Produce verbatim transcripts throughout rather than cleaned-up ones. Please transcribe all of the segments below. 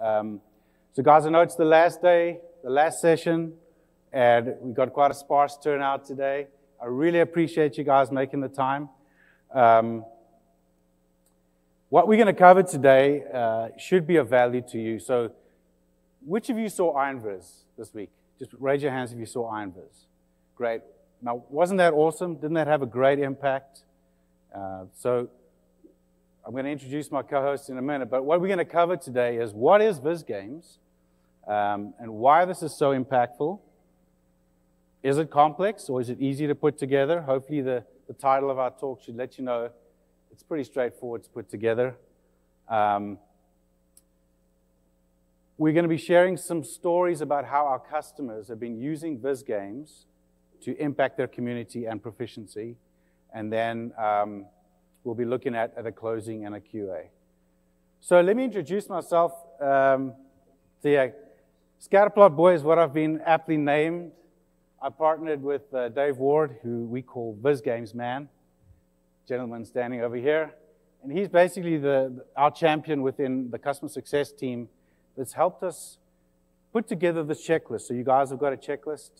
Um, so guys, I know it's the last day, the last session, and we got quite a sparse turnout today. I really appreciate you guys making the time. Um, what we're gonna cover today uh, should be of value to you. So which of you saw Iron Viz this week? Just raise your hands if you saw Iron Viz. Great. Now, wasn't that awesome? Didn't that have a great impact? Uh, so I'm going to introduce my co-host in a minute, but what we're going to cover today is what is Viz Games um, and why this is so impactful. Is it complex or is it easy to put together? Hopefully the, the title of our talk should let you know it's pretty straightforward to put together. Um, we're going to be sharing some stories about how our customers have been using Viz Games to impact their community and proficiency. And then um, we'll be looking at, at a closing and a Q A. So let me introduce myself. Um, the uh, Scatterplot Boy is what I've been aptly named. I partnered with uh, Dave Ward, who we call Viz Games Man, gentleman standing over here. And he's basically the, our champion within the customer success team that's helped us put together this checklist. So you guys have got a checklist.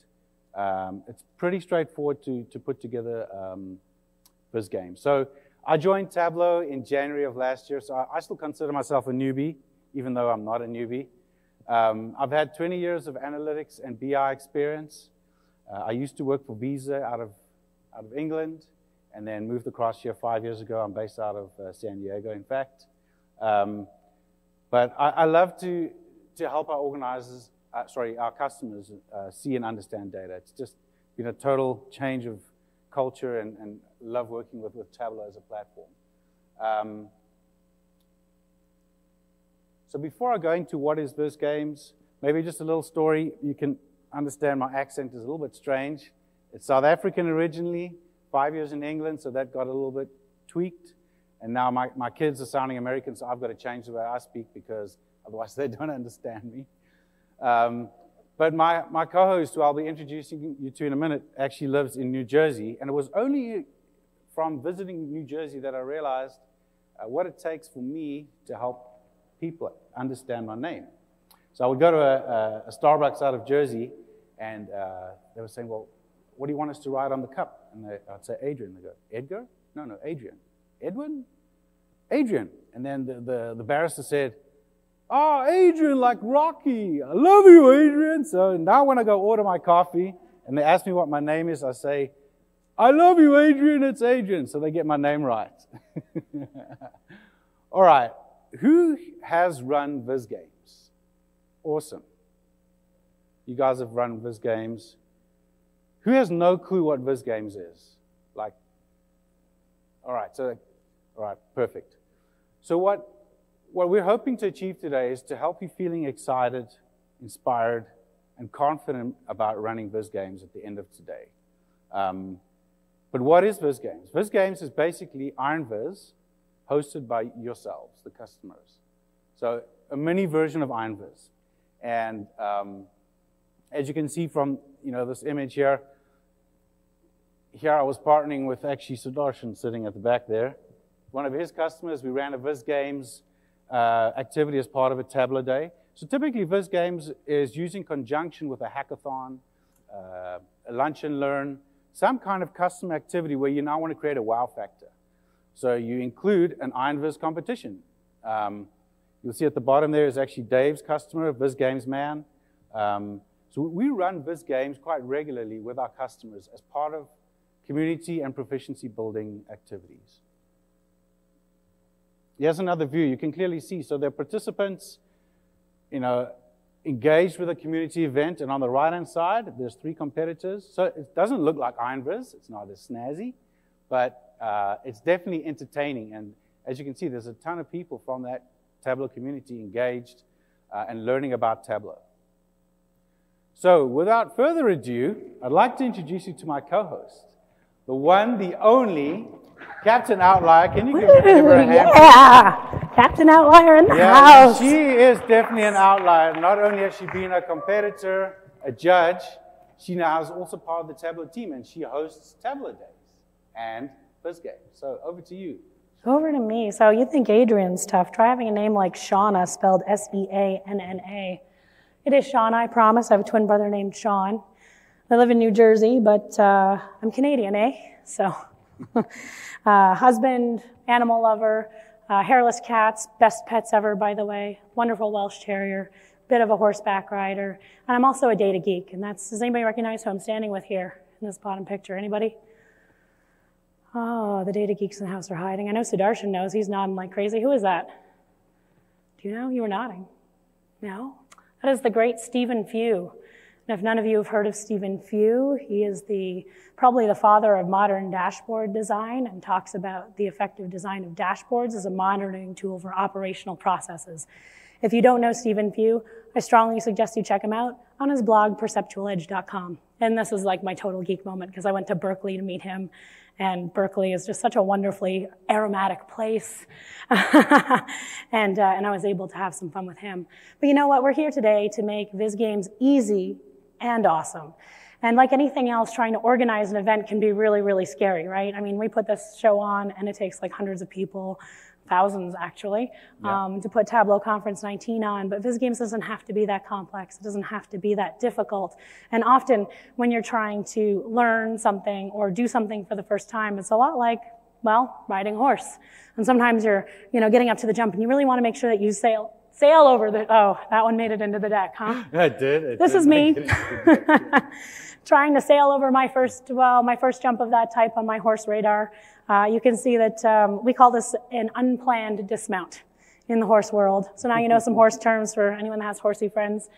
Um, it's pretty straightforward to, to put together um, Viz Games. So I joined Tableau in January of last year, so I, I still consider myself a newbie, even though I'm not a newbie. Um, I've had twenty years of analytics and B I experience. Uh, I used to work for Visa out of, out of England, and then moved across here five years ago. I'm based out of uh, San Diego, in fact. Um, but I, I love to, to help our organizers, uh, sorry, our customers uh, see and understand data. It's just been a total change of culture, and, and love working with, with Tableau as a platform. Um, so before I go into what is Viz Games, maybe just a little story. You can understand my accent is a little bit strange. It's South African originally, five years in England, so that got a little bit tweaked. And now my, my kids are sounding American, so I've got to change the way I speak because otherwise they don't understand me. Um, But my, my co-host, who I'll be introducing you to in a minute, actually lives in New Jersey. And it was only from visiting New Jersey that I realized uh, what it takes for me to help people understand my name. So I would go to a, a Starbucks out of Jersey, and uh, they were saying, well, what do you want us to write on the cup? And they, I'd say, Adrian. They go, Edgar? No, no, Adrian. Edwin? Adrian. And then the, the, the barrister said, oh, Adrian, like Rocky. I love you, Adrian. So now when I go order my coffee and they ask me what my name is, I say, I love you, Adrian, it's Adrian. So they get my name right. All right, who has run Viz Games? Awesome. You guys have run Viz Games. Who has no clue what Viz Games is? Like, all right, so, all right, perfect. So what... What we're hoping to achieve today is to help you feeling excited, inspired, and confident about running Viz Games at the end of today. Um, but what is Viz Games? Viz Games is basically Iron Viz hosted by yourselves, the customers. So a mini version of Iron Viz. And um, as you can see from you know this image here, here I was partnering with actually Sudarshan sitting at the back there. One of his customers, we ran a Viz Games Uh, activity as part of a Tableau day. So typically Viz Games is used in conjunction with a hackathon, uh, a lunch and learn, some kind of custom activity where you now want to create a wow factor. So you include an Iron Viz competition. Um, you'll see at the bottom there is actually Dave's customer, Viz Games Man. Um, so we run Viz Games quite regularly with our customers as part of community and proficiency building activities. Here's another view you can clearly see. So there are participants, you know, engaged with a community event, and on the right-hand side, there's three competitors. So it doesn't look like Iron Viz. It's not as snazzy, but uh, it's definitely entertaining. And as you can see, there's a ton of people from that Tableau community engaged uh, and learning about Tableau. So without further ado, I'd like to introduce you to my co-host, the one, the only, Captain Outlier. Can you give, Ooh, give her a hand? Yeah, Captain Outlier in the yeah, house. She is definitely an outlier. Not only has she been a competitor, a judge, she now is also part of the Tableau team, and she hosts Tableau Days and Viz Games. So over to you, Over to me. So you think Adrian's tough. Try having a name like Shauna, spelled S E A N N A. It is Shauna, I promise. I have a twin brother named Sean. I live in New Jersey, but uh, I'm Canadian, eh? So uh, husband, animal lover, uh, hairless cats, best pets ever, by the way. Wonderful Welsh Terrier, bit of a horseback rider. And I'm also a data geek. And that's, does anybody recognize who I'm standing with here in this bottom picture? Anybody? Oh, the data geeks in the house are hiding. I know Sudarshan knows. He's nodding like crazy. Who is that? Do you know? You were nodding. No? That is the great Stephen Few. And if none of you have heard of Stephen Few, he is the probably the father of modern dashboard design and talks about the effective design of dashboards as a monitoring tool for operational processes. If you don't know Stephen Few, I strongly suggest you check him out on his blog, perceptual edge dot com. And this is like my total geek moment because I went to Berkeley to meet him. And Berkeley is just such a wonderfully aromatic place. and, uh, and I was able to have some fun with him. But you know what? We're here today to make Viz Games easy and awesome. And like anything else, trying to organize an event can be really, really scary, right? I mean, we put this show on, and it takes like hundreds of people, thousands actually, yeah. um, to put Tableau Conference nineteen on. But Viz Games doesn't have to be that complex. It doesn't have to be that difficult. And often, when you're trying to learn something or do something for the first time, it's a lot like, well, riding a horse. And sometimes you're, you know, getting up to the jump, and you really want to make sure that you sail. Sail over the, oh, that one made it into the deck, huh? I did. It this did is me trying to sail over my first, well, my first jump of that type on my horse Radar. Uh, you can see that um, we call this an unplanned dismount in the horse world. So now you know some horse terms for anyone that has horsey friends.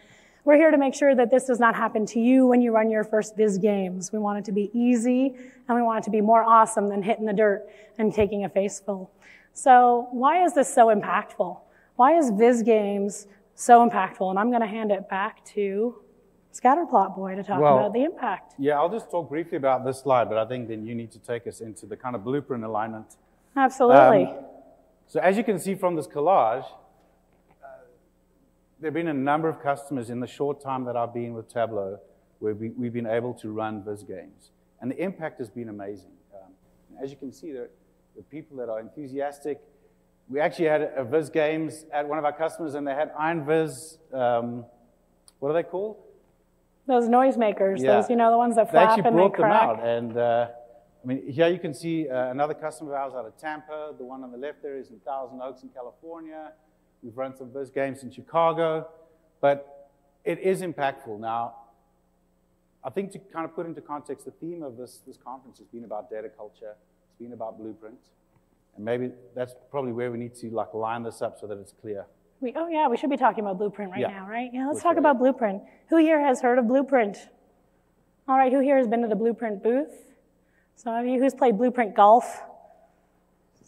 We're here to make sure that this does not happen to you when you run your first Viz Games. We want it to be easy, and we want it to be more awesome than hitting the dirt and taking a faceful. So why is this so impactful? Why is Viz Games so impactful? And I'm going to hand it back to Scatterplot Boy to talk well, about the impact. Yeah, I'll just talk briefly about this slide, but I think then you need to take us into the kind of blueprint alignment. Absolutely. Um, so as you can see from this collage, uh, there have been a number of customers in the short time that I've been with Tableau where we, we've been able to run Viz Games. And the impact has been amazing. Um, as you can see, there are people that are enthusiastic. We actually had a Viz Games at one of our customers, and they had Iron Viz. Um, what are they called? Those noisemakers. Yeah. Those, you know, the ones that flap and they crack. They actually brought them out. And uh, I mean, here you can see uh, another customer of ours out of Tampa. The one on the left there is in Thousand Oaks in California. We've run some Viz Games in Chicago. But it is impactful. Now, I think to kind of put into context, the theme of this, this conference has been about data culture. It's been about Blueprint. And maybe that's probably where we need to like line this up so that it's clear. We, oh yeah, we should be talking about Blueprint right yeah. now, right? Yeah, let's We're talk sure. about Blueprint. Who here has heard of Blueprint? All right, who here has been to the Blueprint booth? Some of you, who's played Blueprint golf?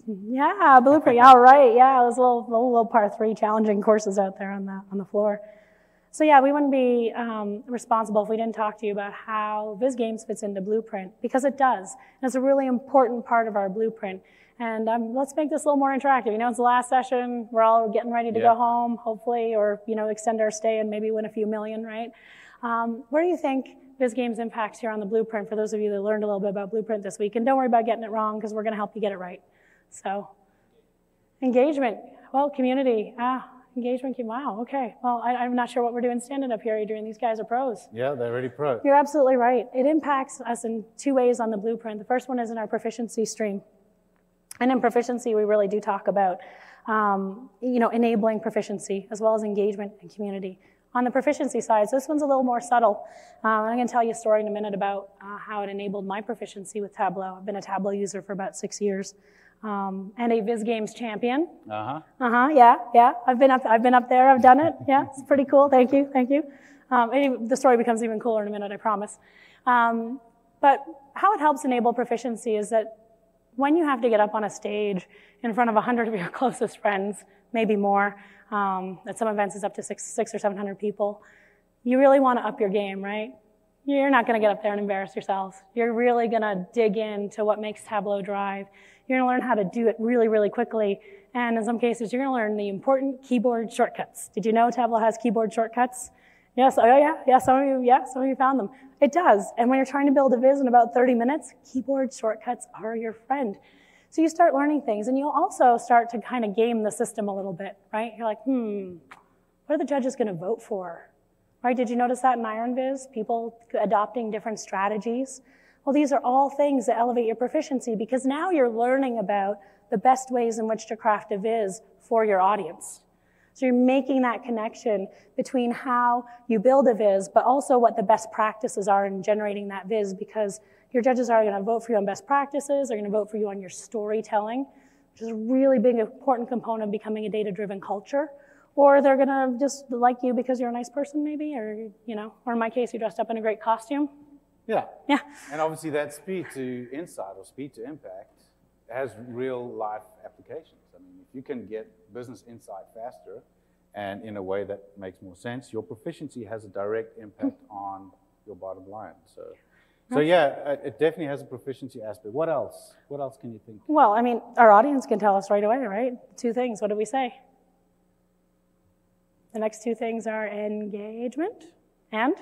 Yeah, Blueprint, all right, yeah, those little, little, little par three challenging courses out there on the, on the floor. So yeah, we wouldn't be um, responsible if we didn't talk to you about how Viz Games fits into Blueprint, because it does. And it's a really important part of our Blueprint. And um, let's make this a little more interactive. You know, it's the last session. We're all getting ready to yeah. go home, hopefully, or you know, extend our stay and maybe win a few million, right? Um, where do you think Viz Games impacts here on the Blueprint? For those of you that learned a little bit about Blueprint this week, and don't worry about getting it wrong, because we're going to help you get it right. So, engagement, well, community, ah. Engagement, wow, okay. Well, I, I'm not sure what we're doing standing up here, Adrian. These guys are pros. Yeah, they're really pros. You're absolutely right. It impacts us in two ways on the Blueprint. The first one is in our proficiency stream. And in proficiency, we really do talk about, um, you know, enabling proficiency as well as engagement and community. On the proficiency side, so this one's a little more subtle. Uh, I'm going to tell you a story in a minute about uh, how it enabled my proficiency with Tableau. I've been a Tableau user for about six years. Um, and a Viz Games champion. Uh-huh. Uh-huh, yeah, yeah. I've been, up, I've been up there, I've done it. Yeah, it's pretty cool, thank you, thank you. Um, and the story becomes even cooler in a minute, I promise. Um, but how it helps enable proficiency is that when you have to get up on a stage in front of a hundred of your closest friends, maybe more, um, at some events it's up to six, six or seven hundred people, you really want to up your game, right? You're not going to get up there and embarrass yourselves. You're really going to dig into what makes Tableau drive. You're going to learn how to do it really, really quickly. And in some cases, you're going to learn the important keyboard shortcuts. Did you know Tableau has keyboard shortcuts? Yes, oh yeah, yeah, some of you, yeah, some of you found them. It does. And when you're trying to build a Viz in about thirty minutes, keyboard shortcuts are your friend. So you start learning things, and you'll also start to kind of game the system a little bit, right? You're like, hmm, what are the judges going to vote for? Right? Did you notice that in Iron Viz? People adopting different strategies. Well, these are all things that elevate your proficiency, because now you're learning about the best ways in which to craft a viz for your audience. So you're making that connection between how you build a viz, but also what the best practices are in generating that viz, because your judges are going to vote for you on best practices, they're going to vote for you on your storytelling, which is a really big, important component of becoming a data-driven culture. Or they're going to just like you because you're a nice person, maybe, or, you know, or in my case, you dressed up in a great costume. Yeah. Yeah. And obviously that speed to insight or speed to impact has real life applications. I mean, if you can get business insight faster and in a way that makes more sense, your proficiency has a direct impact on your bottom line. So, so yeah, it definitely has a proficiency aspect. What else? What else can you think of? Well, I mean, our audience can tell us right away, right? Two things. What do we say? The next two things are engagement and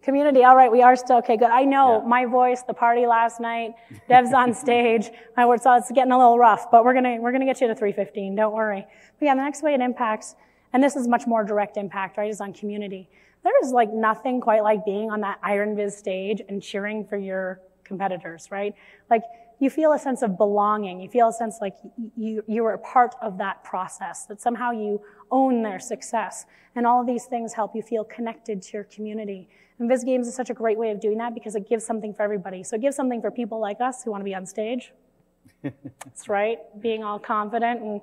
community. All right, we are still, okay, good. I know yeah. my voice, the party last night, Dev's on stage. My word, so it's getting a little rough, but we're gonna, we're gonna get you to three fifteen, don't worry. But yeah, the next way it impacts, and this is much more direct impact, right, is on community. There is like nothing quite like being on that Iron Viz stage and cheering for your competitors, right? Like you feel a sense of belonging. You feel a sense like you, you are a part of that process, that somehow you own their success. And all of these things help you feel connected to your community. And Viz Games is such a great way of doing that because it gives something for everybody. So it gives something for people like us who want to be on stage. That's right, being all confident and,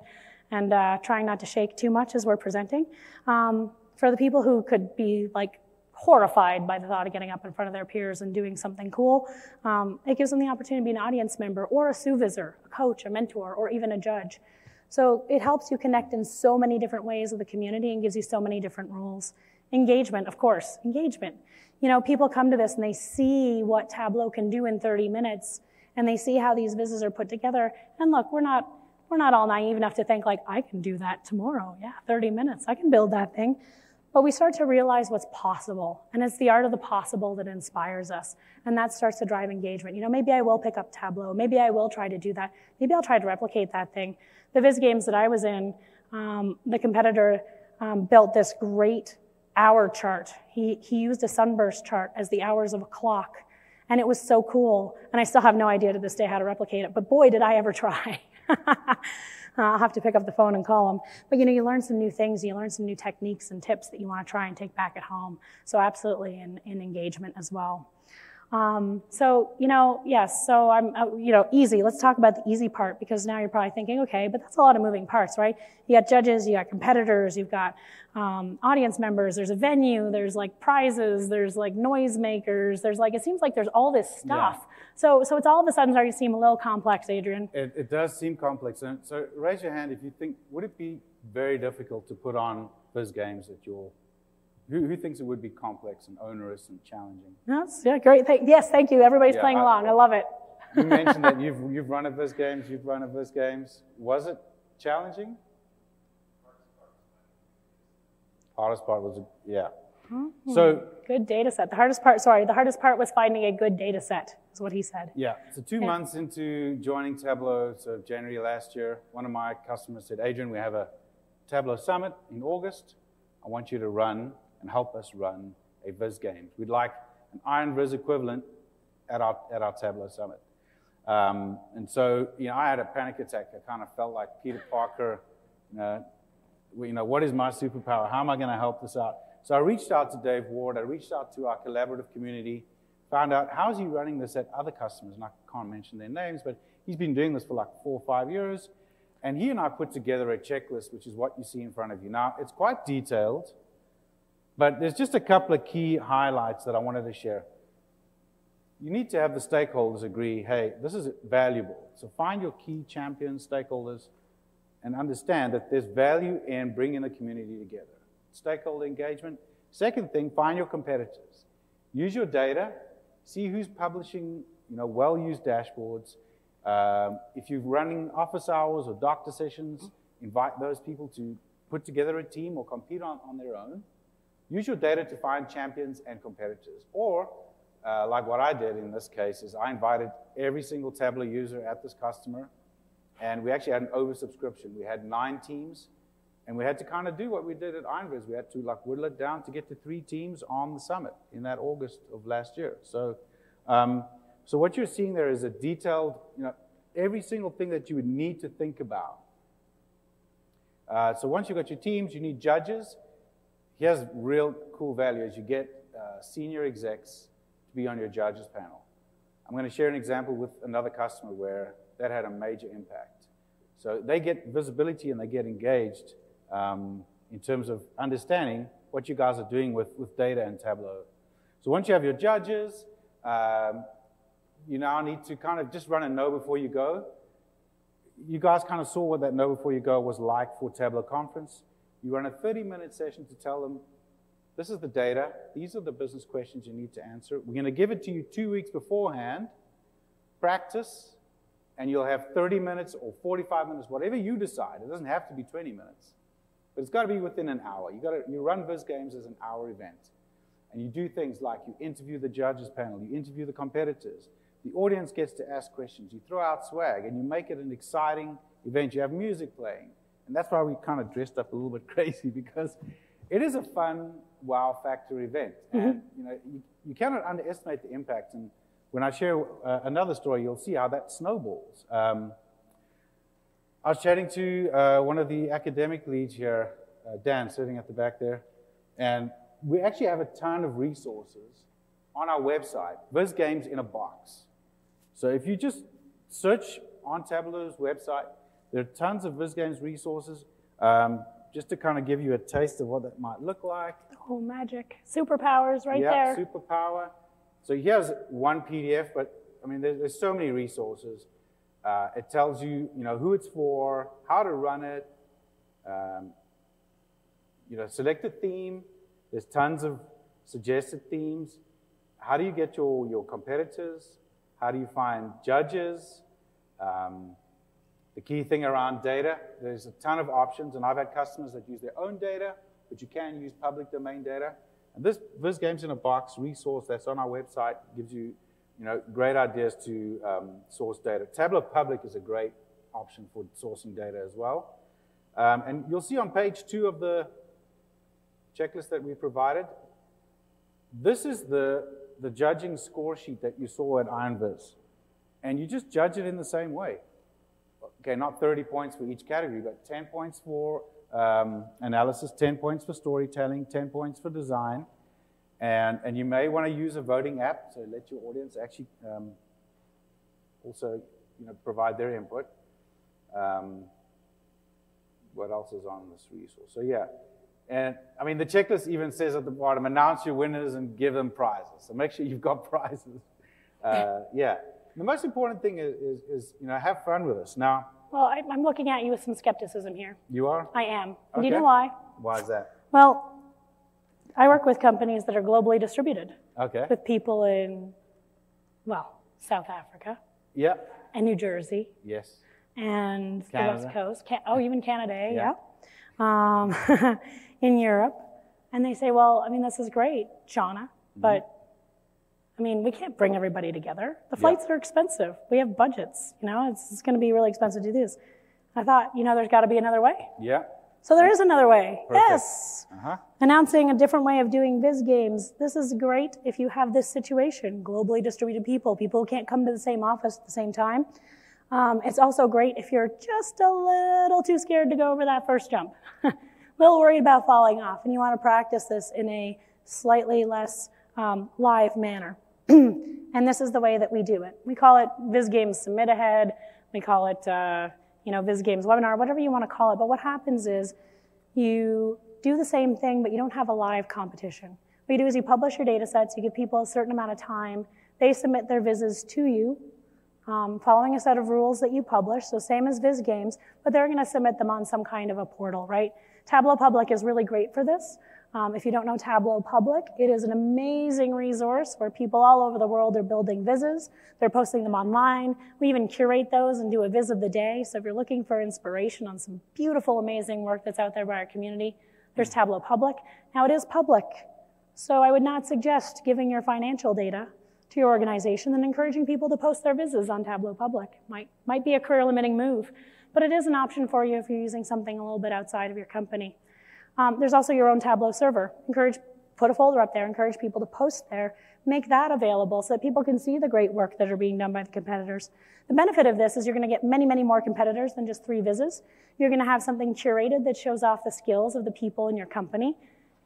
and uh, trying not to shake too much as we're presenting. Um, for the people who could be like horrified by the thought of getting up in front of their peers and doing something cool, um, it gives them the opportunity to be an audience member or a supervisor, a coach, a mentor, or even a judge. So it helps you connect in so many different ways with the community and gives you so many different roles. Engagement, of course, engagement. You know, people come to this and they see what Tableau can do in thirty minutes, and they see how these vizes are put together. And look, we're not, we're not all naive enough to think like, I can do that tomorrow. Yeah, thirty minutes, I can build that thing. But we start to realize what's possible, and it's the art of the possible that inspires us, and that starts to drive engagement. You know, maybe I will pick up Tableau, maybe I will try to do that, maybe I'll try to replicate that thing. The Viz Games that I was in, um, the competitor um, built this great hour chart. He, he used a sunburst chart as the hours of a clock, and it was so cool, and I still have no idea to this day how to replicate it, but boy, did I ever try. I'll have to pick up the phone and call them. But you know, you learn some new things, you learn some new techniques and tips that you want to try and take back at home. So absolutely in, in engagement as well. Um, so, you know, yes, so I'm, uh, you know, easy. Let's talk about the easy part, because now you're probably thinking, okay, but that's a lot of moving parts, right? You got judges, you got competitors, you've got um, audience members, there's a venue, there's like prizes, there's like noisemakers, there's like, it seems like there's all this stuff. Yeah. So, so it's all of a sudden starting to seem a little complex, Adrian. It, it does seem complex. And so raise your hand if you think, would it be very difficult to put on Viz Games at your... Who, who thinks it would be complex and onerous and challenging? That's yeah, great. Thank, yes, thank you. Everybody's yeah, playing I, along. I love it. You mentioned that you've you've run at Viz Games. You've run at Viz Games. Was it challenging? Hardest part was yeah. Mm-hmm. So good data set. The hardest part. Sorry, the hardest part was finding a good data set. Is what he said. Yeah. So two yeah. months into joining Tableau, so January last year, one of my customers said, "Adrian, we have a Tableau Summit in August. I want you to run." And help us run a Viz Games. We'd like an Iron Viz equivalent at our at our Tableau Summit. Um, and so, you know, I had a panic attack. I kind of felt like Peter Parker. You know, you know, what is my superpower? How am I going to help this out? So I reached out to Dave Ward. I reached out to our collaborative community. Found out how is he running this at other customers, and I can't mention their names, but he's been doing this for like four or five years. And he and I put together a checklist, which is what you see in front of you now. It's quite detailed. But there's just a couple of key highlights that I wanted to share. You need to have the stakeholders agree, hey, this is valuable. So find your key champion stakeholders and understand that there's value in bringing the community together. Stakeholder engagement. Second thing, find your competitors. Use your data. See who's publishing, you know, well-used dashboards. Um, if you're running office hours or doctor sessions, invite those people to put together a team or compete on, on their own. Use your data to find champions and competitors. Or uh, like what I did in this case, is I invited every single Tableau user at this customer, and we actually had an oversubscription. We had nine teams, and we had to kind of do what we did at Iron Viz. We had to like whittle it down to get to three teams on the summit in that August of last year. So, um, so what you're seeing there is a detailed, you know, every single thing that you would need to think about. Uh, so once you've got your teams, you need judges. Here's real cool value is you get uh, senior execs to be on your judges panel. I'm going to share an example with another customer where that had a major impact. So they get visibility and they get engaged um, in terms of understanding what you guys are doing with, with data and Tableau. So once you have your judges, um, you now need to kind of just run a know before you go. You guys kind of saw what that know before you go was like for Tableau Conference. You run a thirty minute session to tell them, this is the data, these are the business questions you need to answer. We're going to give it to you two weeks beforehand, practice, and you'll have thirty minutes or forty-five minutes, whatever you decide. It doesn't have to be twenty minutes, but it's got to be within an hour. You got to, you run Viz Games as an hour event, and you do things like you interview the judges panel, you interview the competitors, the audience gets to ask questions, you throw out swag, and you make it an exciting event. You have music playing, and that's why we kind of dressed up a little bit crazy, because it is a fun wow factor event, and you know, you, you cannot underestimate the impact. And when I share uh, another story, you'll see how that snowballs. Um, I was chatting to uh, one of the academic leads here, uh, Dan, sitting at the back there, and we actually have a ton of resources on our website, Viz Games in a Box. So if you just search on Tableau's website, there are tons of Viz Games resources, um, just to kind of give you a taste of what that might look like. Oh, magic. Superpowers right yeah, there. Yeah, superpower. So here's one P D F, but I mean, there's, there's so many resources. Uh, it tells you, you know, who it's for, how to run it. Um, you know, select a theme. There's tons of suggested themes. How do you get your your competitors? How do you find judges? Um, the key thing around data. There's a ton of options, and I've had customers that use their own data, but you can use public domain data. And this Viz Games in a Box resource that's on our website gives you, you know, great ideas to um, source data. Tableau Public is a great option for sourcing data as well. Um, and you'll see on page two of the checklist that we provided, this is the, the judging score sheet that you saw at Iron Viz. And you just judge it in the same way. Okay, not thirty points for each category, but ten points for Um, analysis, ten points for storytelling, ten points for design, and, and you may want to use a voting app, so let your audience actually um, also, you know, provide their input. Um, what else is on this resource? So yeah, and I mean, the checklist even says at the bottom, announce your winners and give them prizes, so make sure you've got prizes. Uh, yeah, the most important thing is, is, is, you know, have fun with us. Now, well, I, I'm looking at you with some skepticism here. You are? I am. Okay. Do you know why? Why is that? Well, I work with companies that are globally distributed. Okay. With people in, well, South Africa. Yeah. And New Jersey. Yes. And Canada. The West Coast. Can oh, even Canada, yeah. yeah. Um, in Europe. And they say, well, I mean, this is great, Shauna, mm-hmm. but I mean, we can't bring everybody together. The flights yeah. are expensive. We have budgets, you know, it's, it's going to be really expensive to do this. I thought, you know, there's got to be another way. Yeah. So there is another way. Perfect. Yes. Uh-huh. Announcing a different way of doing Viz Games. This is great if you have this situation, globally distributed people, people who can't come to the same office at the same time. Um, it's also great if you're just a little too scared to go over that first jump, a little worried about falling off, and you want to practice this in a slightly less um, live manner. And this is the way that we do it. We call it Viz Games Submit Ahead. We call it, uh, you know, Viz Games Webinar, whatever you want to call it. But what happens is you do the same thing, but you don't have a live competition. What you do is you publish your data sets. You give people a certain amount of time. They submit their Vizes to you, um, following a set of rules that you publish. So same as Viz Games, but they're going to submit them on some kind of a portal, right? Tableau Public is really great for this. Um, if you don't know Tableau Public, it is an amazing resource where people all over the world are building Vizes. They're posting them online. We even curate those and do a Viz of the day. So if you're looking for inspiration on some beautiful, amazing work that's out there by our community, there's Tableau Public. Now, it is public, so I would not suggest giving your financial data to your organization than encouraging people to post their Vizes on Tableau Public. Might, might be a career-limiting move, but it is an option for you if you're using something a little bit outside of your company. Um, there's also your own Tableau Server. Encourage, put a folder up there, encourage people to post there, make that available so that people can see the great work that are being done by the competitors. The benefit of this is you're gonna get many, many more competitors than just three Vizes. You're gonna have something curated that shows off the skills of the people in your company.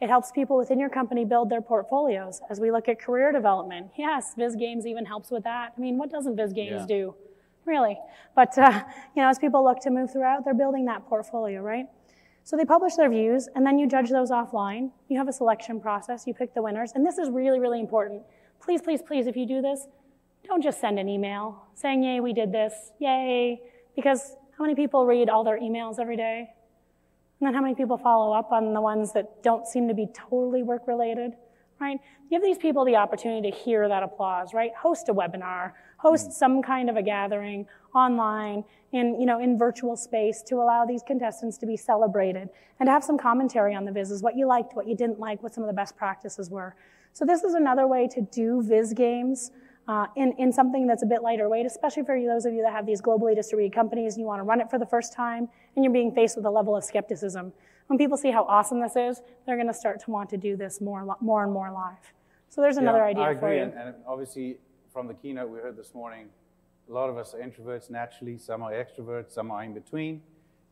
It helps people within your company build their portfolios. As we look at career development, yes, Viz Games even helps with that. I mean, what doesn't Viz Games yeah. do? Really. But uh, you know, as people look to move throughout, they're building that portfolio, right? So they publish their views, and then you judge those offline. You have a selection process. You pick the winners. And this is really, really important. Please, please, please, if you do this, don't just send an email saying, yay, we did this, yay. Because how many people read all their emails every day? And then how many people follow up on the ones that don't seem to be totally work-related, right? Give these people the opportunity to hear that applause, right? Host a webinar, host some kind of a gathering online, in, you know, in virtual space to allow these contestants to be celebrated and to have some commentary on the Vizes, what you liked, what you didn't like, what some of the best practices were. So this is another way to do Viz Games uh, in, in something that's a bit lighter weight, especially for those of you that have these globally distributed companies and you want to run it for the first time and you're being faced with a level of skepticism. When people see how awesome this is, they're going to start to want to do this more, more and more live. So there's another yeah, idea I for agree. you. And obviously, from the keynote we heard this morning, a lot of us are introverts naturally, some are extroverts, some are in between.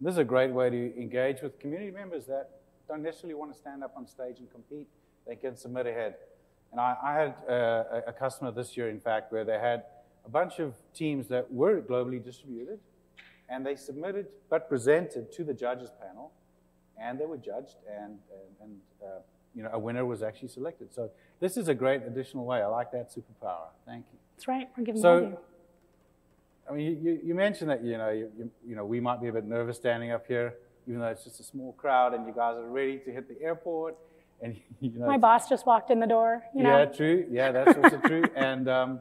This is a great way to engage with community members that don't necessarily want to stand up on stage and compete. They can submit ahead. And I, I had a, a customer this year, in fact, where they had a bunch of teams that were globally distributed, and they submitted but presented to the judges panel, and they were judged, and, and, and uh, you know, a winner was actually selected. So this is a great additional way. I like that superpower. Thank you. That's right. We're giving so, you. I mean, you, you mentioned that, you know, you, you know, we might be a bit nervous standing up here, even though it's just a small crowd, and you guys are ready to hit the airport. And you know, my boss just walked in the door. You yeah, know? true. Yeah, that's also true. And um,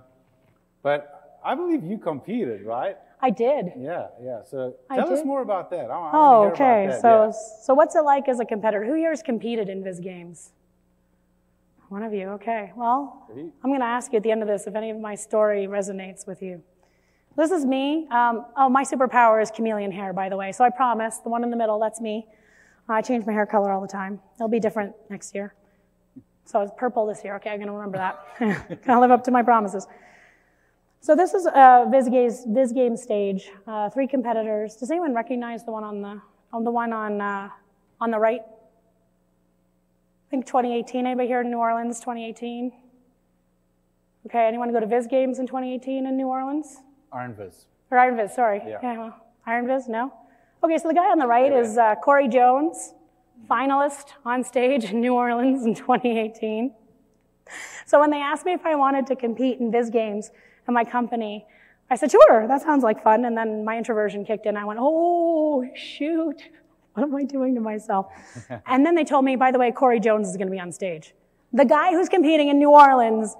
but I believe you competed, right? I did. Yeah, yeah. So tell us more about that. I, I oh, okay. About that. So, yeah. so what's it like as a competitor? Who here has competed in Viz Games? One of you. Okay. Well, you? I'm going to ask you at the end of this if any of my story resonates with you. This is me. Um, oh, my superpower is chameleon hair, by the way. So I promise, the one in the middle, that's me. I change my hair color all the time. It'll be different next year. So it's purple this year. Okay, I'm going to remember that. I'll live up to my promises. So this is a Viz Games, Viz Game stage. Uh, three competitors. Does anyone recognize the one on the on the one on uh, on the right? I think twenty eighteen. Anybody here in New Orleans? twenty eighteen. Okay. Anyone go to Viz Games in twenty eighteen in New Orleans? Iron Viz. Or Iron Viz, sorry. Yeah. Okay, well, Iron Viz, no. Okay, so the guy on the right yeah. is uh, Corey Jones, finalist on stage in New Orleans in twenty eighteen. So when they asked me if I wanted to compete in Viz Games at my company, I said, sure, that sounds like fun. And then my introversion kicked in. I went, oh, shoot, what am I doing to myself? And then they told me, by the way, Corey Jones is going to be on stage. The guy who's competing in New Orleans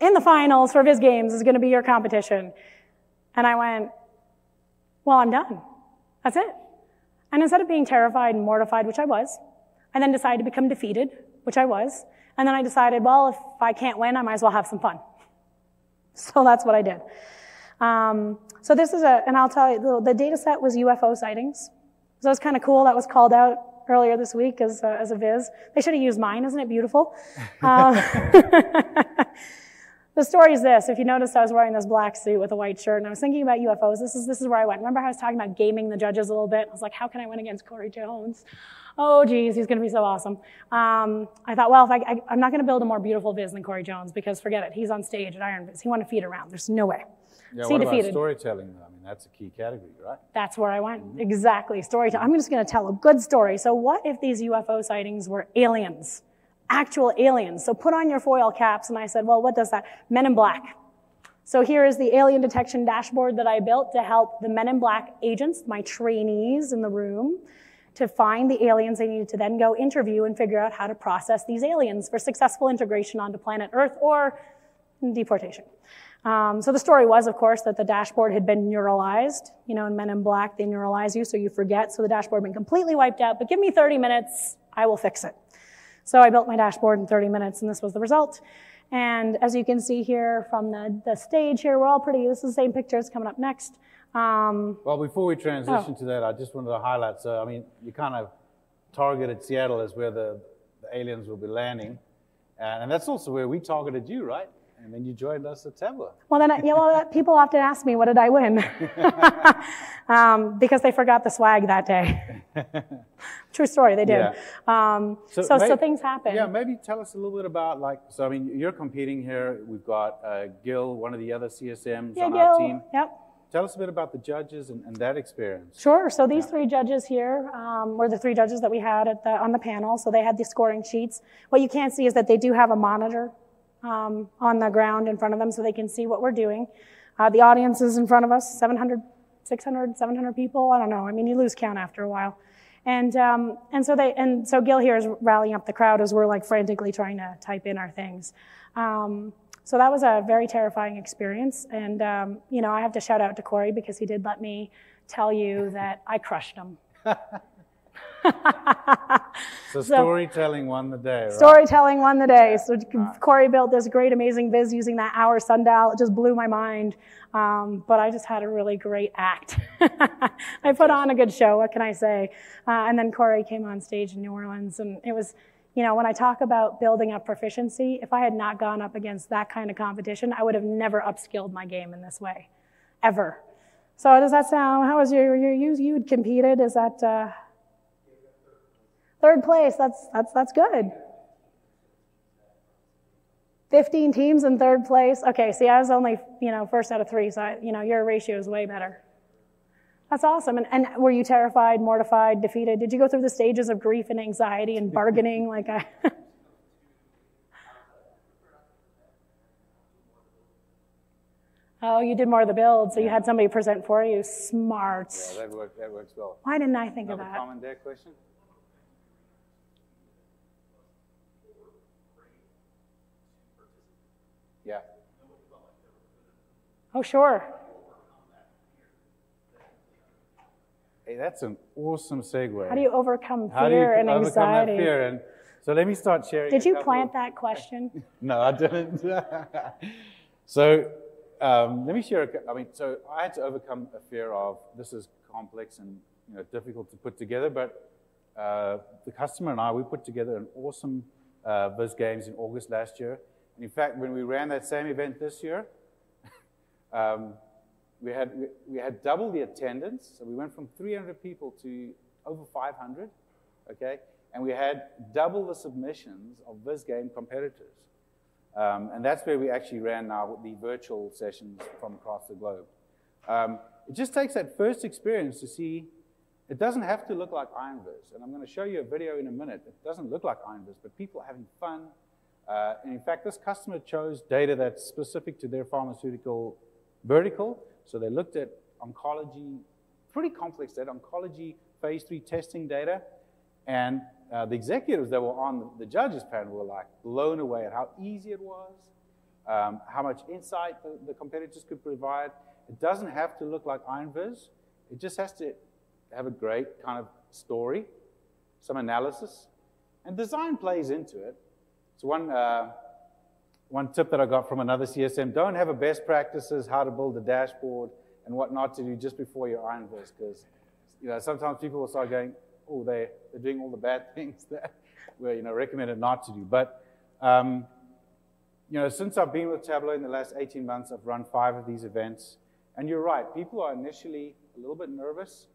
in the finals for Viz Games is going to be your competition. And I went, well, I'm done. That's it. And instead of being terrified and mortified, which I was, I then decided to become defeated, which I was. And then I decided, well, if I can't win, I might as well have some fun. So that's what I did. Um, so this is a, and I'll tell you, the, the data set was U F O sightings. So it was kind of cool. That was called out earlier this week as a, as a Viz. They should have used mine. Isn't it beautiful? Um, The story is this. If you noticed, I was wearing this black suit with a white shirt, and I was thinking about U F Os. This is, this is where I went. Remember how I was talking about gaming the judges a little bit? I was like, how can I win against Corey Jones? Oh, geez, he's going to be so awesome. Um, I thought, well, if I, I, I'm not going to build a more beautiful Viz than Corey Jones, because forget it. He's on stage at Iron Viz. He won a feed around. There's no way. Yeah, what about storytelling, though? I mean, that's a key category, right? That's where I went. Mm-hmm. Exactly. Storytelling. I'm just going to tell a good story. So what if these U F O sightings were aliens? Actual aliens. So put on your foil caps. And I said, well, what does that? Men in Black. So here is the alien detection dashboard that I built to help the Men in Black agents, my trainees in the room, to find the aliens they needed to then go interview and figure out how to process these aliens for successful integration onto planet Earth or deportation. Um, so the story was, of course, that the dashboard had been neuralized. You know, in Men in Black, they neuralize you so you forget. So the dashboard had been completely wiped out. But give me thirty minutes, I will fix it. So I built my dashboard in thirty minutes, and this was the result. And as you can see here from the, the stage here, we're all pretty, this is the same picture, it's coming up next. Um, well, before we transition oh. to that, I just wanted to highlight, so I mean, you kind of targeted Seattle as where the, the aliens will be landing. And, and that's also where we targeted you, right? And then you joined us at Tableau. Well, then, you know, people often ask me, what did I win? um, because they forgot the swag that day. True story, they did. Yeah. Um, so, so, maybe, so things happen. Yeah, maybe tell us a little bit about, like, so I mean, you're competing here. We've got uh, Gil, one of the other C S Ms yeah, on Gil. our team. Yep. Tell us a bit about the judges and, and that experience. Sure, so these yeah. three judges here um, were the three judges that we had at the, on the panel. So they had the scoring sheets. What you can't see is that they do have a monitor Um, on the ground in front of them so they can see what we're doing. Uh, the audience is in front of us, seven hundred, six hundred, seven hundred people, I don't know. I mean, you lose count after a while. And, um, and, so, they, and so Gil here is rallying up the crowd as we're like frantically trying to type in our things. Um, so that was a very terrifying experience. And um, you know, I have to shout out to Corey because he did let me tell you that I crushed him. So storytelling so, won the day, right? Storytelling won the day. So right. Corey built this great, amazing Viz using that hour sundial. It just blew my mind. Um, but I just had a really great act. I put on a good show, what can I say? Uh, and then Corey came on stage in New Orleans. And it was, you know, when I talk about building up proficiency, if I had not gone up against that kind of competition, I would have never upskilled my game in this way, ever. So does that sound, how was your, your you, you competed? Is that... Uh, Third place, that's, that's, that's good. fifteen teams in third place. Okay, see, I was only, you know, first out of three, so, I, you know, your ratio is way better. That's awesome. And, and were you terrified, mortified, defeated? Did you go through the stages of grief and anxiety and bargaining like I... Oh, you did more of the build, so you had somebody present for you. Smart. Yeah, that, worked, that works well. Why didn't I think Another of that? Common deck question? Yeah. Oh, sure. Hey, that's an awesome segue. How do you overcome How fear do you and overcome anxiety? That fear? And so let me start sharing. Did you plant that question? No, I didn't. So um, let me share. A, I mean, so I had to overcome a fear of this is complex and you know difficult to put together. But uh, the customer and I, we put together an awesome uh, Viz Games in August last year. In fact, when we ran that same event this year, um, we had we, we had double the attendance. So we went from three hundred people to over five hundred, okay? And we had double the submissions of Viz Game competitors. Um, and that's where we actually ran now the virtual sessions from across the globe. Um, it just takes that first experience to see it doesn't have to look like Iron Viz. And I'm going to show you a video in a minute. It doesn't look like Iron Viz, but people are having fun. Uh, and in fact, this customer chose data that's specific to their pharmaceutical vertical. So they looked at oncology, pretty complex data, oncology phase three testing data. And uh, the executives that were on the judges panel were like blown away at how easy it was, um, how much insight the, the competitors could provide. It doesn't have to look like Iron Viz. It just has to have a great kind of story, some analysis, and design plays into it. So one, uh, one tip that I got from another C S M, don't have a best practices, how to build a dashboard, and what not to do just before your Iron Viz, because you know, sometimes people will start going, oh, they're, they're doing all the bad things that we're you know, recommended not to do. But um, you know, since I've been with Tableau in the last eighteen months, I've run five of these events. And you're right, people are initially a little bit nervous.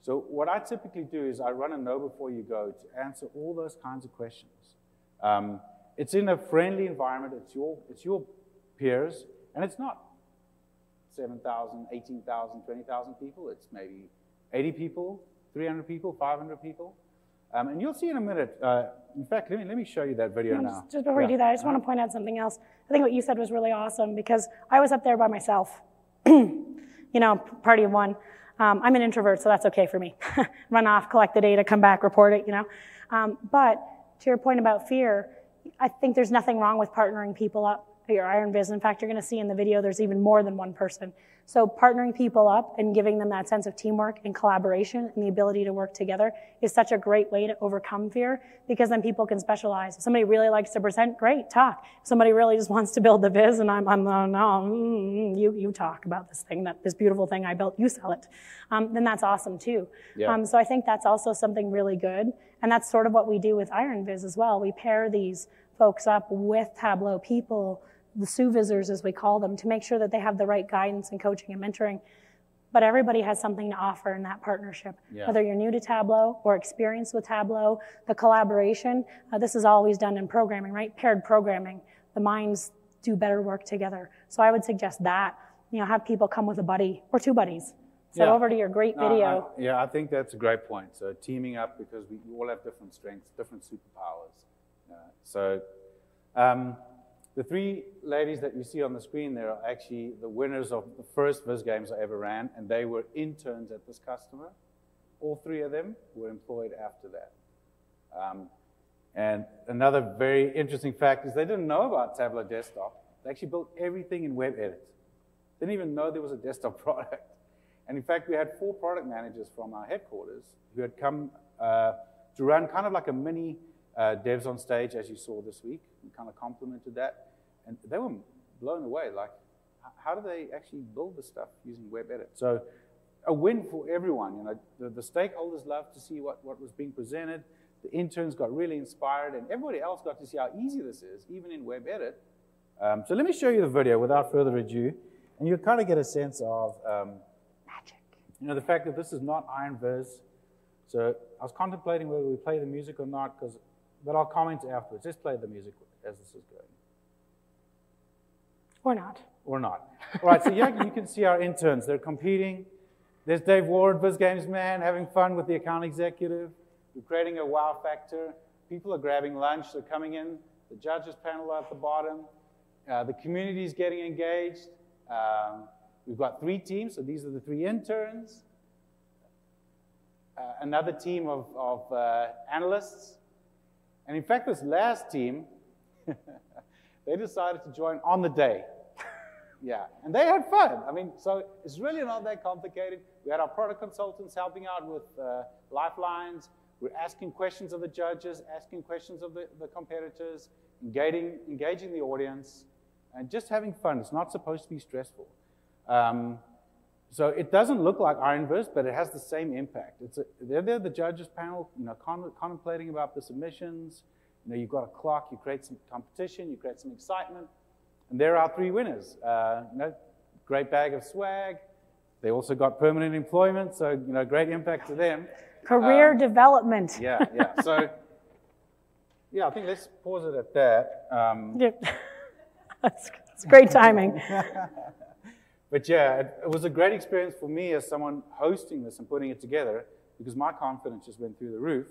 So what I typically do is I run a know before you go to answer all those kinds of questions. Um, It's in a friendly environment, it's your, it's your peers, and it's not seven thousand, eighteen thousand, twenty thousand people, it's maybe eighty people, three hundred people, five hundred people. Um, and you'll see in a minute, uh, in fact, let me, let me show you that video no, now. Just, just before yeah. we do that, I just want to point out something else. I think what you said was really awesome because I was up there by myself, you know, party of one. Um, I'm an introvert, so that's okay for me. Run off, collect the data, come back, report it, you know. Um, but to your point about fear, I think there's nothing wrong with partnering people up at your Iron Viz. In fact, you're going to see in the video there's even more than one person. So partnering people up and giving them that sense of teamwork and collaboration and the ability to work together is such a great way to overcome fear, because then people can specialize. If somebody really likes to present, great, talk. If somebody really just wants to build the biz and I'm, I'm oh, no, mm, you, you talk about this thing, that this beautiful thing I built, you sell it, um, then that's awesome too. Yeah. Um, so I think that's also something really good. And that's sort of what we do with Iron Viz as well. We pair these folks up with Tableau people, the SUVisers as we call them, to make sure that they have the right guidance and coaching and mentoring. But everybody has something to offer in that partnership. Yeah. Whether you're new to Tableau or experienced with Tableau, the collaboration, uh, this is always done in programming, right? Paired programming. The minds do better work together. So I would suggest that, you know, have people come with a buddy or two buddies. So yeah. Over to your great video. Uh, I, yeah, I think that's a great point. So teaming up, because we all have different strengths, different superpowers. Uh, so, um, The three ladies that you see on the screen there are actually the winners of the first Viz Games I ever ran, and they were interns at this customer. All three of them were employed after that. Um, and another very interesting fact is they didn't know about Tableau Desktop. They actually built everything in WebEdit. Didn't even know there was a desktop product. And in fact, we had four product managers from our headquarters who had come uh, to run kind of like a mini Uh, devs on stage, as you saw this week, and kind of complemented that. And they were blown away. Like, how do they actually build the stuff using WebEdit? So a win for everyone. You know, the, the stakeholders loved to see what, what was being presented. The interns got really inspired, and everybody else got to see how easy this is, even in WebEdit. Um, so let me show you the video without further ado, and you'll kind of get a sense of um, magic. You know, the fact that this is not Iron Viz. So I was contemplating whether we play the music or not, because But I'll comment afterwards. Just play the music as this is going. Or not. Or not. All right, so yeah, you can see our interns. They're competing. There's Dave Ward, Viz Games man, having fun with the account executive. We're creating a wow factor. People are grabbing lunch. They're coming in. The judges panel at the bottom. Uh, the community is getting engaged. Um, we've got three teams, so these are the three interns. Uh, another team of, of uh, analysts. And in fact, this last team, they decided to join on the day. Yeah, and they had fun. I mean, so it's really not that complicated. We had our product consultants helping out with uh, lifelines. We're asking questions of the judges, asking questions of the, the competitors, engaging, engaging the audience, and just having fun. It's not supposed to be stressful. Um, so it doesn't look like Iron Viz, but it has the same impact. It's a, they're, they're the judges panel, you know, con contemplating about the submissions. You know, you've got a clock, you create some competition, you create some excitement, and there are three winners. Uh, you know, great bag of swag. They also got permanent employment, so you know, great impact to them. Career um, development. Yeah, yeah. So, yeah, I think let's pause it at that. Um, yeah. that's, that's great timing. But yeah, it, it was a great experience for me as someone hosting this and putting it together, because my confidence just went through the roof.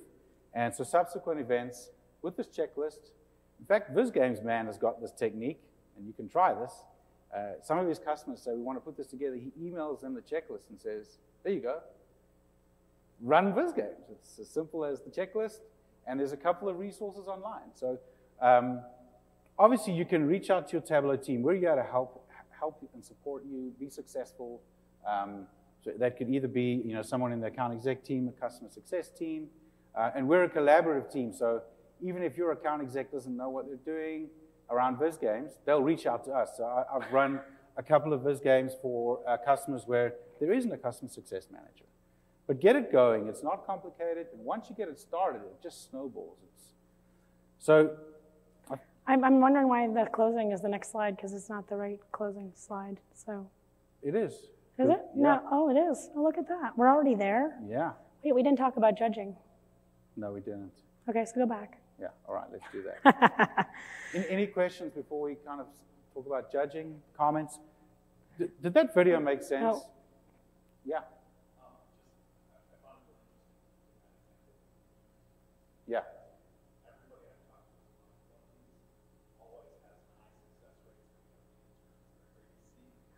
And so subsequent events with this checklist, in fact, Viz Games man has got this technique, and you can try this. Uh, some of his customers say, we want to put this together. He emails them the checklist and says, there you go, run Viz Games. It's as simple as the checklist, and there's a couple of resources online. So um, obviously you can reach out to your Tableau team. We're here to help help and support you, be successful. Um, so that could either be, you know, someone in the account exec team, a customer success team, uh, and we're a collaborative team. So even if your account exec doesn't know what they're doing around Viz Games, they'll reach out to us. So I, I've run a couple of Viz Games for uh, customers where there isn't a customer success manager. But get it going. It's not complicated. And once you get it started, it just snowballs. It's, so. I'm wondering why the closing is the next slide, because it's not the right closing slide. So it is. Is it? Yeah. No. Oh, it is. Oh, look at that. We're already there. Yeah. Wait, we didn't talk about judging. No, we didn't. Okay, so go back. Yeah. All right, let's do that. any, any questions before we kind of talk about judging? Comments? Did, did that video make sense? No. Yeah. Yeah.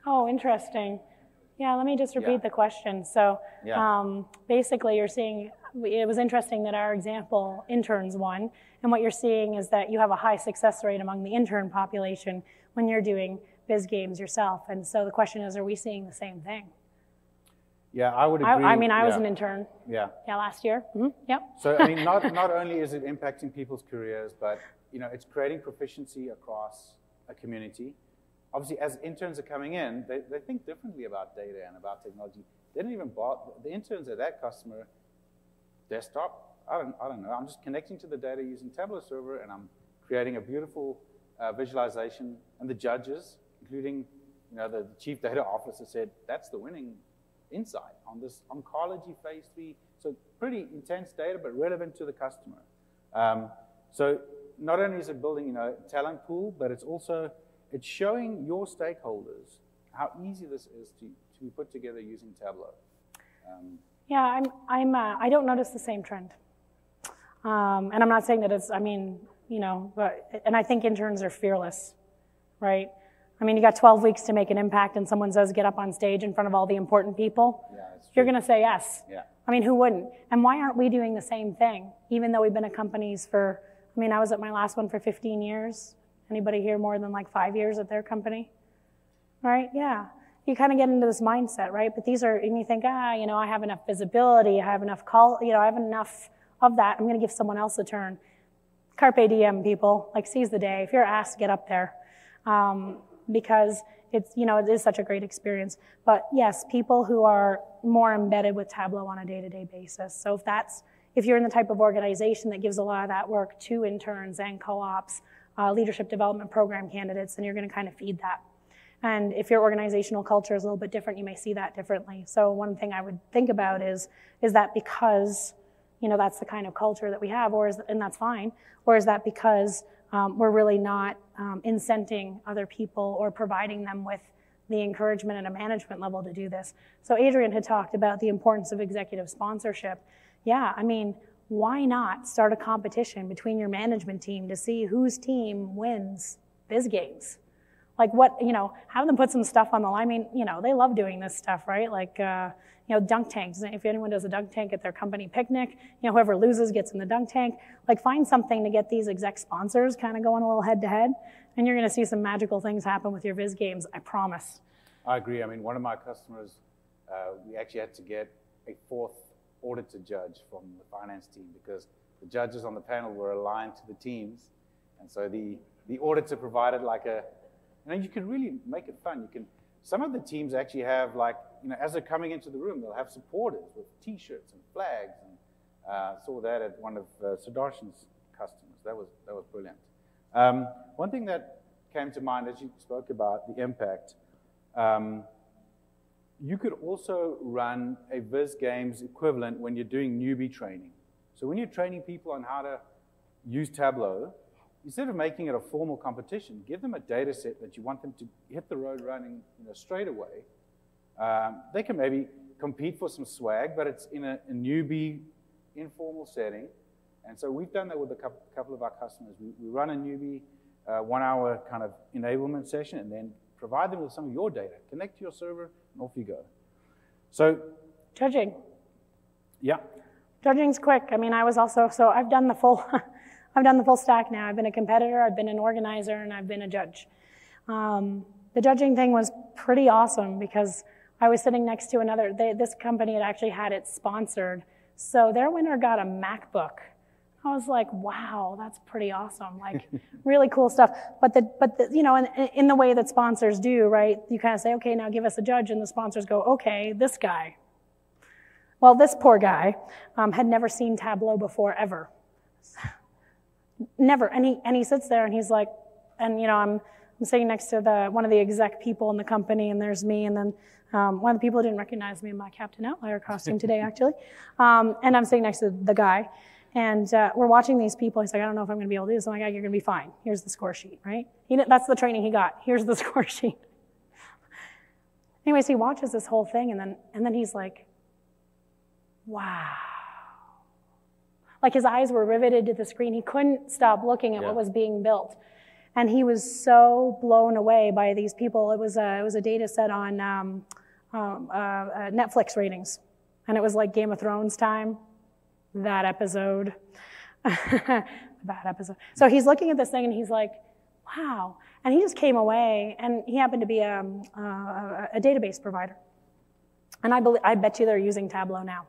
Oh, interesting. Yeah, let me just repeat yeah. the question. So yeah. um, basically you're seeing, it was interesting that our example, interns won, and what you're seeing is that you have a high success rate among the intern population when you're doing Viz Games yourself. And so the question is, are we seeing the same thing? Yeah, I would agree. I, I mean, I yeah. was an intern. Yeah. Yeah, last year. Mm-hmm. Yep. So, I mean, not, not only is it impacting people's careers, but, you know, it's creating proficiency across a community. Obviously, as interns are coming in, they, they think differently about data and about technology. They don't even bother. The interns are that customer desktop. I don't, I don't know. I'm just connecting to the data using Tableau Server, and I'm creating a beautiful uh, visualization. And the judges, including, you know, the chief data officer said, that's the winning insight on this oncology phase three. So pretty intense data, but relevant to the customer. Um, so not only is it building, you know, talent pool, but it's also, it's showing your stakeholders how easy this is to, to put together using Tableau. Um, yeah, I'm, I'm, uh, I don't notice the same trend. Um, and I'm not saying that it's, I mean, you know, but, and I think interns are fearless, right? I mean, you got twelve weeks to make an impact and someone says get up on stage in front of all the important people. Yeah, you're going to say yes. Yeah. I mean, who wouldn't? And why aren't we doing the same thing, even though we've been at companies for, I mean, I was at my last one for fifteen years. Anybody here more than like five years at their company? Right? Yeah. You kind of get into this mindset, right? But these are, and you think, ah, you know, I have enough visibility. I have enough call, you know, I have enough of that. I'm going to give someone else a turn. Carpe diem, people. Like, seize the day. If you're asked, get up there. Um, because it's, you know, it is such a great experience. But yes, people who are more embedded with Tableau on a day-to-day basis. So if that's, if you're in the type of organization that gives a lot of that work to interns and co-ops, uh, leadership development program candidates, then you're gonna kind of feed that. And if your organizational culture is a little bit different, you may see that differently. So one thing I would think about is, is that because, you know, that's the kind of culture that we have, or is, and that's fine, or is that because Um, we're really not um, incenting other people or providing them with the encouragement at a management level to do this. So Adrian had talked about the importance of executive sponsorship. Yeah, I mean, why not start a competition between your management team to see whose team wins Viz Games? Like what, you know, have them put some stuff on the line. I mean, you know, they love doing this stuff, right? Like, uh, you know, dunk tanks. If anyone does a dunk tank at their company picnic, you know, whoever loses gets in the dunk tank. Like, find something to get these exec sponsors kind of going a little head-to-head, and you're going to see some magical things happen with your Viz Games, I promise. I agree. I mean, one of my customers, uh, we actually had to get a fourth auditor judge from the finance team because the judges on the panel were aligned to the teams, and so the, the auditor provided like a, you know, you can really make it fun. You can. Some of the teams actually have, like, you know, as they're coming into the room, they'll have supporters with T-shirts and flags. And uh, saw that at one of uh, Sudarshan's customers. That was that was brilliant. Um, one thing that came to mind as you spoke about the impact, um, you could also run a Viz Games equivalent when you're doing newbie training. So when you're training people on how to use Tableau, instead of making it a formal competition, give them a data set that you want them to hit the road running, you know, straight away. Um, they can maybe compete for some swag, but it's in a, a newbie informal setting. And so we've done that with a couple of our customers. We, we run a newbie uh, one-hour kind of enablement session and then provide them with some of your data. Connect to your server, and off you go. So judging. Yeah. Judging's quick. I mean, I was also, so I've done the full... I've done the full stack now. I've been a competitor, I've been an organizer, and I've been a judge. Um, the judging thing was pretty awesome because I was sitting next to another, they, this company had actually had it sponsored. So their winner got a MacBook. I was like, wow, that's pretty awesome. Like, really cool stuff. But, the, but the, you know, in, in the way that sponsors do, right, you kind of say, okay, now give us a judge, and the sponsors go, okay, this guy. Well, this poor guy um, had never seen Tableau before, ever. Never, and he, and he sits there and he's like, and you know, I'm, I'm sitting next to the, one of the exec people in the company, and there's me, and then um, one of the people didn't recognize me in my Captain Outlier costume today, actually, um, and I'm sitting next to the guy, and uh, we're watching these people. He's like, I don't know if I'm going to be able to do this. I'm like, oh, you're going to be fine. Here's the score sheet, right? He didn't, that's the training he got. Here's the score sheet. Anyways, he watches this whole thing, and then, and then he's like, wow. Like, his eyes were riveted to the screen. He couldn't stop looking at yeah. what was being built. And he was so blown away by these people. It was a, it was a data set on um, um, uh, uh, Netflix ratings. And it was like Game of Thrones time, that episode. That episode. So he's looking at this thing and he's like, wow. And he just came away, and he happened to be a, a, a database provider. And I, believe, I bet you they're using Tableau now.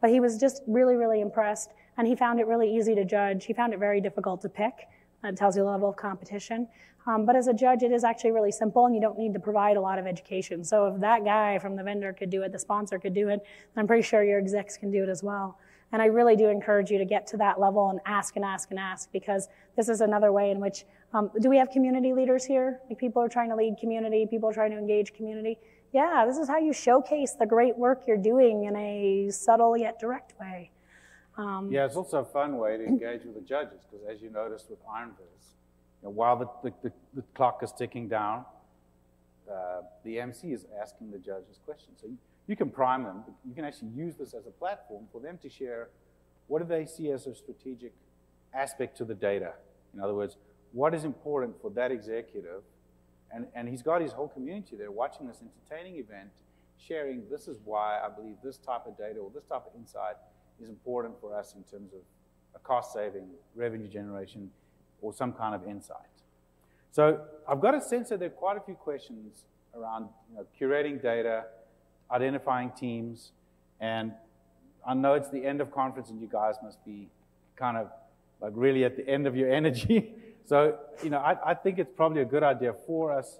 But he was just really, really impressed, and he found it really easy to judge. He found it very difficult to pick. It tells you the level of competition. Um, but as a judge, it is actually really simple, and you don't need to provide a lot of education. So if that guy from the vendor could do it, the sponsor could do it, then I'm pretty sure your execs can do it as well. And I really do encourage you to get to that level and ask and ask and ask, because this is another way in which, um, do we have community leaders here? Like, people are trying to lead community, people are trying to engage community. Yeah, this is how you showcase the great work you're doing in a subtle yet direct way. Um, yeah, it's also a fun way to engage with the judges, because as you noticed with Iron Viz, you know, while the, the, the, the clock is ticking down, uh, the M C is asking the judges questions. So you, you can prime them, but you can actually use this as a platform for them to share what do they see as a strategic aspect to the data. In other words, what is important for that executive, and, and he's got his whole community there watching this entertaining event, sharing this is why I believe this type of data or this type of insight is important for us in terms of a cost saving, revenue generation, or some kind of insight. So I've got a sense that there are quite a few questions around, you know, curating data, identifying teams, and I know it's the end of conference and you guys must be kind of like really at the end of your energy. So, you know, I, I think it's probably a good idea for us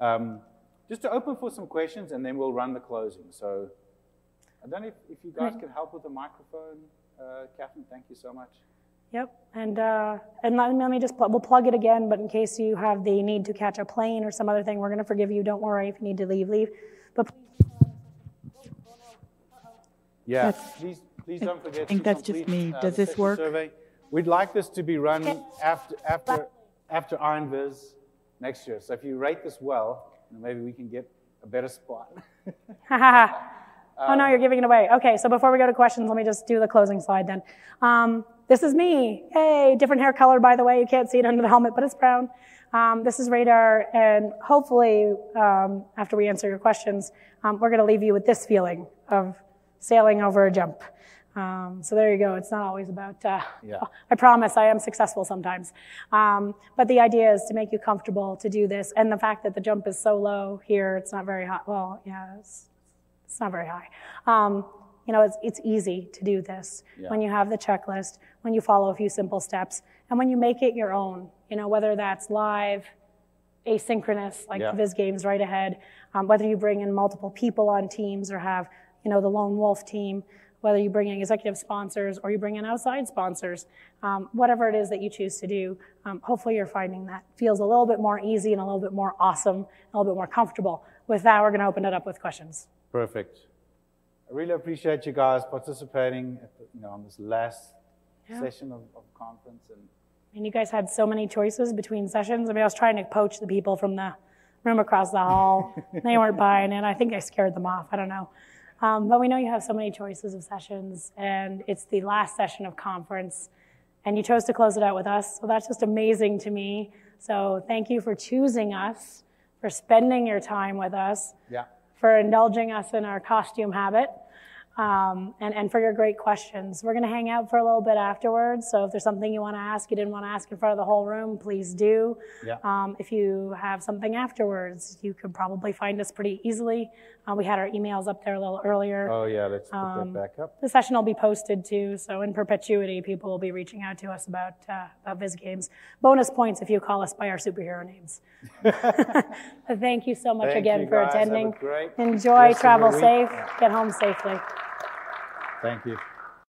um, just to open for some questions, and then we'll run the closing. So I don't know if, if you guys can help with the microphone. Uh, Catherine, thank you so much. Yep, and, uh, and let, let me just, pl we'll plug it again, but in case you have the need to catch a plane or some other thing, we're gonna forgive you, don't worry. If you need to leave, leave. But yeah, please, please don't forget I think to that's complete, just me. Uh, Does this work? Survey. We'd like this to be run after, after, after Iron Viz next year. So if you rate this well, maybe we can get a better spot. Um, oh no, you're giving it away. Okay, so before we go to questions, let me just do the closing slide then. Um, this is me. Hey, different hair color, by the way. You can't see it under the helmet, but it's brown. Um, this is Radar, and hopefully um, after we answer your questions, um, we're gonna leave you with this feeling of sailing over a jump. Um, so there you go. It's not always about, uh, yeah. I promise I am successful sometimes. Um, but the idea is to make you comfortable to do this, and the fact that the jump is so low here, it's not very hot. Well, yeah, it's, It's not very high. Um, you know, it's, it's easy to do this yeah. when you have the checklist, when you follow a few simple steps, and when you make it your own, you know, whether that's live, asynchronous, like yeah. the Viz Games right ahead, um, whether you bring in multiple people on teams or have, you know, the lone wolf team, whether you bring in executive sponsors or you bring in outside sponsors, um, whatever it is that you choose to do, um, hopefully you're finding that feels a little bit more easy and a little bit more awesome, a little bit more comfortable. With that, we're gonna open it up with questions. Perfect. I really appreciate you guys participating at the, you know, on this last yeah. session of, of conference. And, and you guys had so many choices between sessions. I mean, I was trying to poach the people from the room across the hall. They weren't buying it. I think I scared them off. I don't know. Um, but we know you have so many choices of sessions, and it's the last session of conference, and you chose to close it out with us. So that's just amazing to me. So thank you for choosing us, for spending your time with us. Yeah. For indulging us in our costume habit, um, and, and for your great questions. We're gonna hang out for a little bit afterwards, so if there's something you wanna ask, you didn't wanna ask in front of the whole room, please do. Yeah. Um, if you have something afterwards, you could probably find us pretty easily. Uh, we had our emails up there a little earlier. Oh yeah, let's put um, that back up. The session will be posted too, so in perpetuity, people will be reaching out to us about, uh, about Viz Games. Bonus points if you call us by our superhero names. Thank you so much Thank again for guys. attending. Enjoy, travel safe, get home safely. Thank you.